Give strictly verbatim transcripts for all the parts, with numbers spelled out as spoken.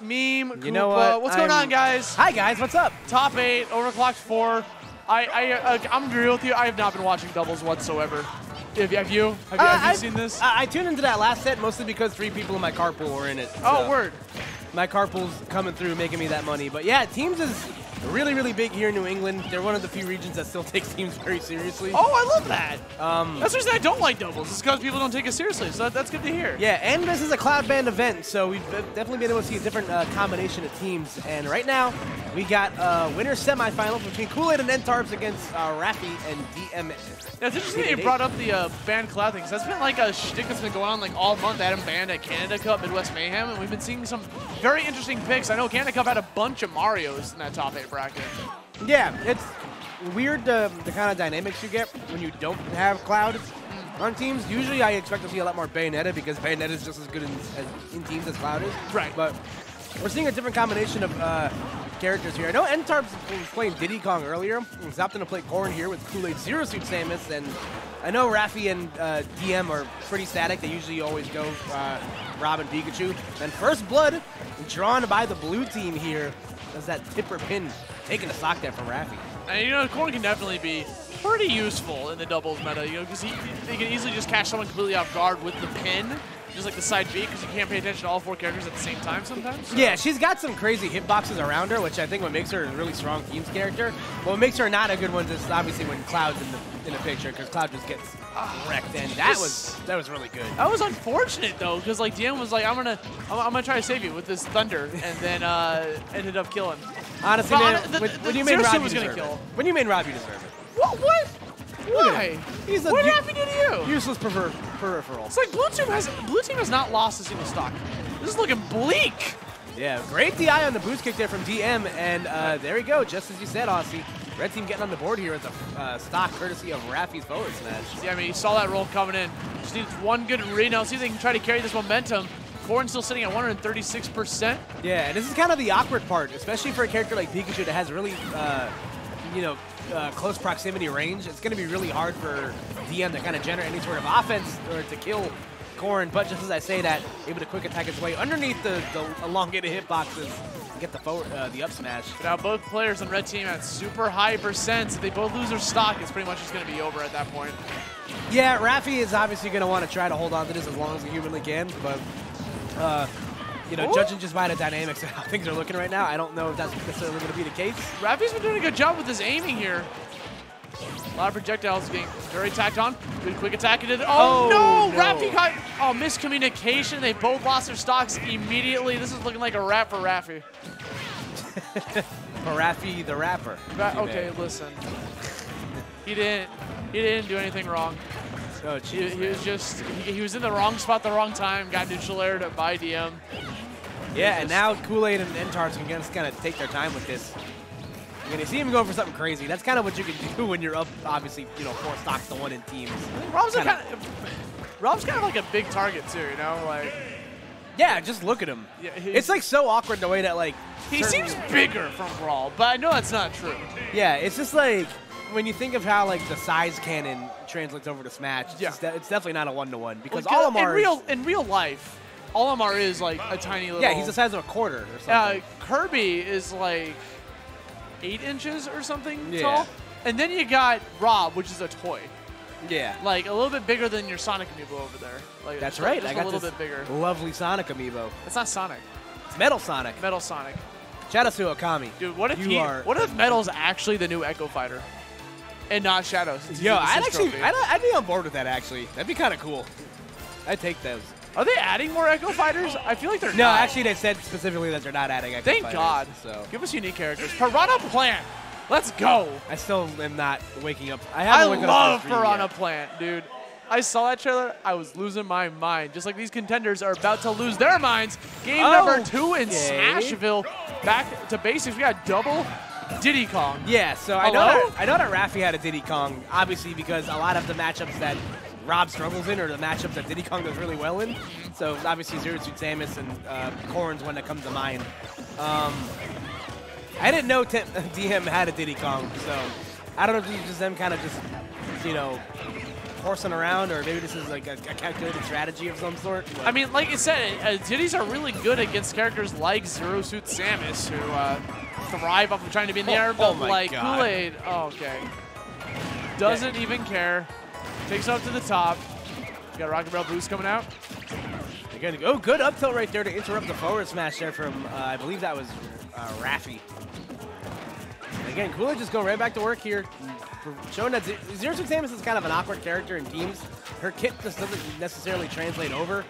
Meme, you know what? What's going I'm... on, guys? Hi, guys. What's up? Top eight, Overclocked four. I, I, uh, I'm gonna be real with you. I have not been watching doubles whatsoever. Have you? Have you, have you, uh, have you seen this? I, I tuned into that last set mostly because three people in my carpool were in it. So. Oh, word. My carpool's coming through, making me that money. But yeah, teams is really, really big here in New England. They're one of the few regions that still takes teams very seriously. Oh, I love that. Um, that's the reason I don't like doubles. It's because people don't take it seriously. So that's good to hear. Yeah, and this is a Cloud Band event, so we've definitely been able to see a different uh, combination of teams. And right now, we got a uh, winner semifinal between Kool-Aid and N-Tarps against uh, Rappy and D M. Yeah, it's interesting that you brought up the uh, banned cloud thing, because that's been like a shtick that's been going on like all month. They had them banned at Canada Cup, Midwest Mayhem, and we've been seeing some very interesting picks. I know Canada Cup had a bunch of Marios in that top eight bracket. Yeah, it's weird uh, the kind of dynamics you get when you don't have Cloud on teams. Usually I expect to see a lot more Bayonetta, because Bayonetta is just as good in, as, in teams as Cloud is. Right. But we're seeing a different combination of uh, characters here. I know N-Tarps was playling Diddy Kong earlier. He's opting to play Corrin here with Kool-Aid Zero Suit Samus, and I know Raffy and uh, D M are pretty static. They usually always go uh, Robin, Pikachu. And First Blood, drawn by the blue team here, does that tipper pin, taking a sock there from Raffy. And you know, Corrin can definitely be pretty useful in the doubles meta, you know, because he, he can easily just catch someone completely off guard with the pin. Just like the side B, because you can't pay attention to all four characters at the same time sometimes. So. Yeah, she's got some crazy hitboxes around her, which I think what makes her a really strong teams character. What makes her not a good one is obviously when Cloud's in the in the picture, because Cloud just gets wrecked, and that just, was that was really good. That was unfortunate though, because like D M was like, I'm gonna I'm, I'm gonna try to save you with this thunder, and then uh, ended up killing. Honestly, but man, the, when, the, when you made Rob, you deserve kill. it. When you made Rob, you deserve it. What? What? Why? He's a what did Raffy do to you? Useless perver peripheral. It's like blue team has blue team has not lost a single stock. This is looking bleak. Yeah, great D I on the boost kick there from D M, and uh, there we go. Just as you said, Aussie. Red team getting on the board here with a uh, stock courtesy of Raffy's forward smash. Yeah, I mean, you saw that roll coming in. Just needs one good Reno. See if they can try to carry this momentum. Corrin's still sitting at one hundred thirty-six percent. Yeah, and this is kind of the awkward part, especially for a character like Pikachu that has really, uh, you know. Uh, close proximity range, it's going to be really hard for D M to kind of generate any sort of offense or to kill Corrin, but just as I say that, able to quick attack his way underneath the, the elongated hitboxes and get the forward, uh, the up smash. Now both players on red team at super high percent. If they both lose their stock, it's pretty much just going to be over at that point. Yeah, Raffy is obviously going to want to try to hold on to this as long as he humanly can, but uh, you know, ooh, judging just by the dynamics of how things are looking right now, I don't know if that's necessarily going to be the case. Raffy's been doing a good job with his aiming here. A lot of projectiles getting very tacked on. Good quick attack into the... Oh, oh no! no. Raffy got... Oh, miscommunication. They both lost their stocks immediately. This is looking like a wrap for Raffy. For Raffy the rapper. Ra okay, man. Listen. He didn't... He didn't do anything wrong. Oh, geez, he, he was just... He, he was in the wrong spot the wrong time. Got neutral aired by D M. Yeah, and now Kool-Aid and N-Tarps can just kind of take their time with this. You're gonna see him go for something crazy. That's kind of what you can do when you're up, obviously, you know, four stocks to one in teams. I mean, Rob's kind of, Rob's kind of like a big target too, you know, like. Yeah, just look at him. Yeah, it's like so awkward the way that like. He seems bigger from Brawl, but I know that's not true. Yeah, it's just like when you think of how like the size canon translates over to Smash. It's, yeah. just, it's definitely not a one to one because well, Olimar in real in real life. Olimar is like a tiny little... Yeah, he's the size of a quarter or something. Uh, Kirby is like eight inches or something yeah. tall. And then you got Rob, which is a toy. Yeah. Like a little bit bigger than your Sonic amiibo over there. Like, that's right. Just I got a little bit bigger. Lovely Sonic amiibo. It's not Sonic. It's Metal Sonic. Metal Sonic. Shout out to Okami. Dude, what if you he, are what if Metal's actually the new Echo Fighter? And not Shadow. Yo, I'd actually I'd, I'd be on board with that actually. That'd be kind of cool. I'd take those. Are they adding more Echo Fighters? I feel like they're no, not. No, actually, they said specifically that they're not adding Echo Thank Fighters. Thank God. So. Give us unique characters. Piranha Plant. Let's go. I still am not waking up. I, haven't I love up Piranha yet. Plant, dude. I saw that trailer. I was losing my mind. Just like these contenders are about to lose their minds. Game oh, number two in okay. Smashville. Back to basics. We got double Diddy Kong. Yeah, so Hello? I know that, I know that Raffy had a Diddy Kong, obviously, because a lot of the matchups that Rob struggles in, or the matchups that Diddy Kong does really well in. So obviously Zero Suit Samus and uh, Corrin's one that comes to mind. Um, I didn't know D M had a Diddy Kong, so I don't know if it's just them kind of just, you know, horsing around, or maybe this is like a, a calculated strategy of some sort. But I mean, like I said, uh, Diddies are really good against characters like Zero Suit Samus, who uh, thrive off of trying to be in the oh, air, but oh like Kool-Aid. Oh, okay. Doesn't yeah. even care. Takes it up to the top. Got a Rocket Bell boost coming out. Again, oh, good up tilt right there to interrupt the forward smash there from, uh, I believe that was uh, Raffi. Again, Kool-Aid just go right back to work here, showing that Zero Suit Samus is kind of an awkward character in teams. Her kit just doesn't necessarily translate over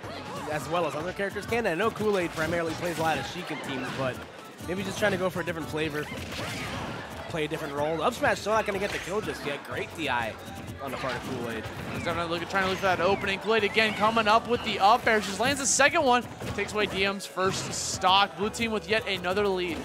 as well as other characters can. I know Kool-Aid primarily plays a lot of Sheik in teams, but maybe just trying to go for a different flavor, play a different role. Up smash still not going to get the kill just yet. Great D I on the part of Kool-Aid. He's definitely looking, trying to look for that opening. Kool-Aid again coming up with the up air. Just lands the second one. Takes away D M's first stock. Blue team with yet another lead.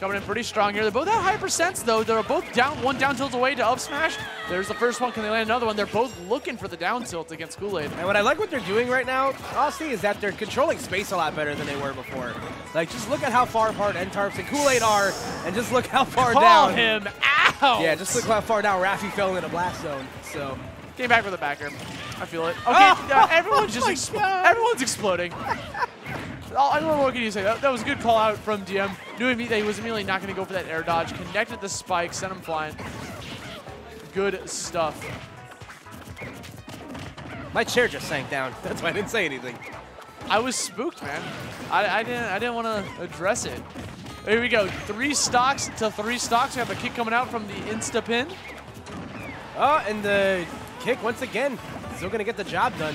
Coming in pretty strong here. They're both at high percents, though. They're both down, one down tilt away to up smash. There's the first one. Can they land another one? They're both looking for the down tilt against Kool-Aid. And what I like what they're doing right now, I'll see, is that they're controlling space a lot better than they were before. Like, just look at how far apart N-Tarps and Kool-Aid are, and just look how far Call down. him out! Yeah, just look how far down Raffi fell in a blast zone, so. Came back with a backer. I feel it. Okay, oh, uh, everyone's oh just, everyone's exploding. I don't know what can you say. That, that was a good call out from D M. Knew that he was immediately not going to go for that air dodge. Connected the spike, sent him flying. Good stuff. My chair just sank down. That's why I didn't say anything. I was spooked, man. I, I didn't. I didn't want to address it. Here we go. Three stocks to three stocks. We have a kick coming out from the insta pin. Oh, and the kick once again. Still going to get the job done.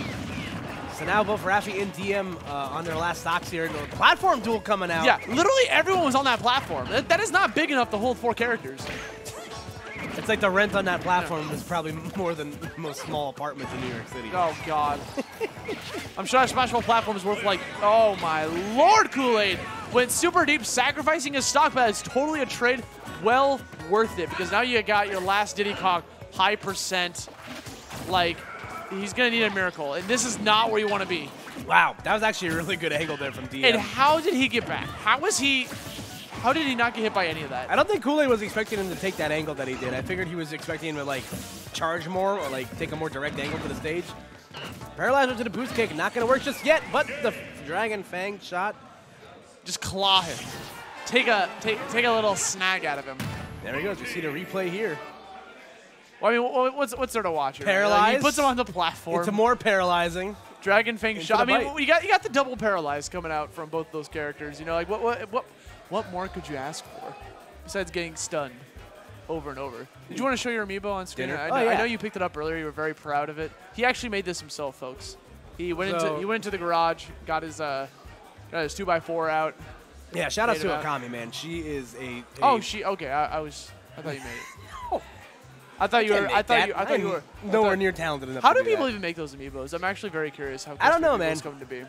So now both Raffi and D M uh, on their last stocks here. The platform duel coming out. Yeah, literally everyone was on that platform. That, that is not big enough to hold four characters. It's like the rent on that platform no. is probably more than most small apartments in New York City. Oh, God. I'm sure that Smashville platform is worth like, oh, my Lord, Kool-Aid. Went super deep, sacrificing his stock, but it's totally a trade well worth it because now you got your last Diddy Kong high percent, like, he's going to need a miracle, and this is not where you want to be. Wow, that was actually a really good angle there from D M. And how did he get back? How was he – how did he not get hit by any of that? I don't think Kool-Aid was expecting him to take that angle that he did. I figured he was expecting him to, like, charge more or, like, take a more direct angle to the stage. Paralyzer to the boost kick, not going to work just yet, but the Dragon Fang shot. Just claw him. Take a, take, take a little snag out of him. There he goes. We see the replay here. Well, I mean, what's what's there to watch here? Paralyzed. Like, he puts him on the platform. It's more paralyzing. Dragon Fang shot. I mean, bite. you got you got the double paralyzed coming out from both those characters. You know, like what what what what more could you ask for besides getting stunned over and over? Did you want to show your amiibo on screen? I know, oh, yeah. I know you picked it up earlier. You were very proud of it. He actually made this himself, folks. He went so, into he went into the garage, got his uh got his two by four out. Yeah, shout out to Akami, out. man. She is a, a oh she okay. I, I was I thought you made it. oh. I thought you were. I thought you. I thought you were nowhere near talented enough. How do people even make those amiibos? I'm actually very curious how. I don't know, man. Come to be.